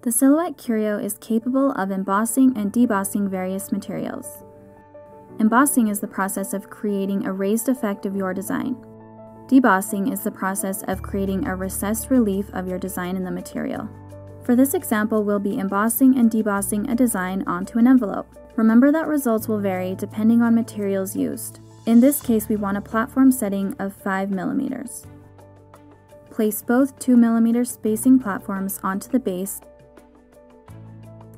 The Silhouette Curio is capable of embossing and debossing various materials. Embossing is the process of creating a raised effect of your design. Debossing is the process of creating a recessed relief of your design in the material. For this example, we'll be embossing and debossing a design onto an envelope. Remember that results will vary depending on materials used. In this case, we want a platform setting of 5 millimeters. Place both 2 millimeter spacing platforms onto the base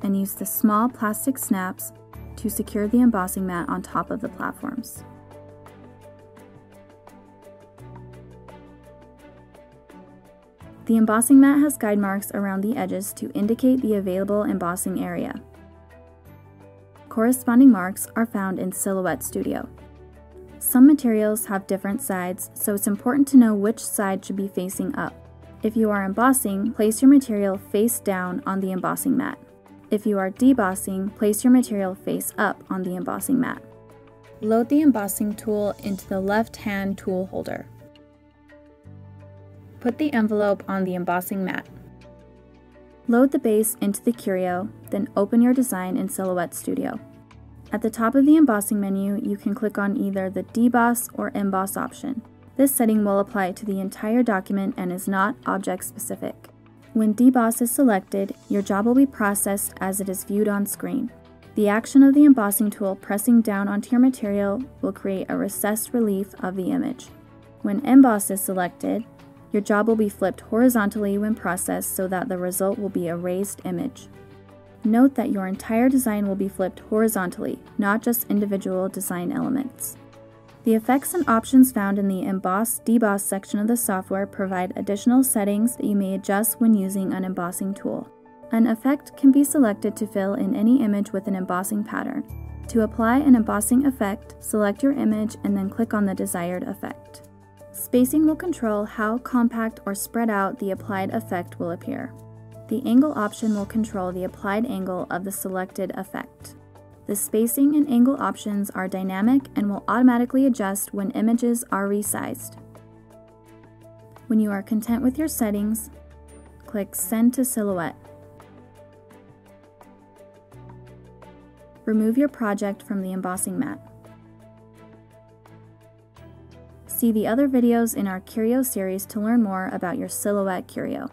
and use the small plastic snaps to secure the embossing mat on top of the platforms. The embossing mat has guide marks around the edges to indicate the available embossing area. Corresponding marks are found in Silhouette Studio. Some materials have different sides, so it's important to know which side should be facing up. If you are embossing, place your material face down on the embossing mat. If you are debossing, place your material face up on the embossing mat. Load the embossing tool into the left-hand tool holder. Put the envelope on the embossing mat. Load the base into the Curio, then open your design in Silhouette Studio. At the top of the embossing menu, you can click on either the Deboss or Emboss option. This setting will apply to the entire document and is not object-specific. When Deboss is selected, your job will be processed as it is viewed on screen. The action of the embossing tool pressing down onto your material will create a recessed relief of the image. When Emboss is selected, your job will be flipped horizontally when processed so that the result will be a raised image. Note that your entire design will be flipped horizontally, not just individual design elements. The effects and options found in the Emboss/Deboss section of the software provide additional settings that you may adjust when using an embossing tool. An effect can be selected to fill in any image with an embossing pattern. To apply an embossing effect, select your image and then click on the desired effect. Spacing will control how compact or spread out the applied effect will appear. The angle option will control the applied angle of the selected effect. The spacing and angle options are dynamic and will automatically adjust when images are resized. When you are content with your settings, click Send to Silhouette. Remove your project from the embossing mat. See the other videos in our Curio series to learn more about your Silhouette Curio.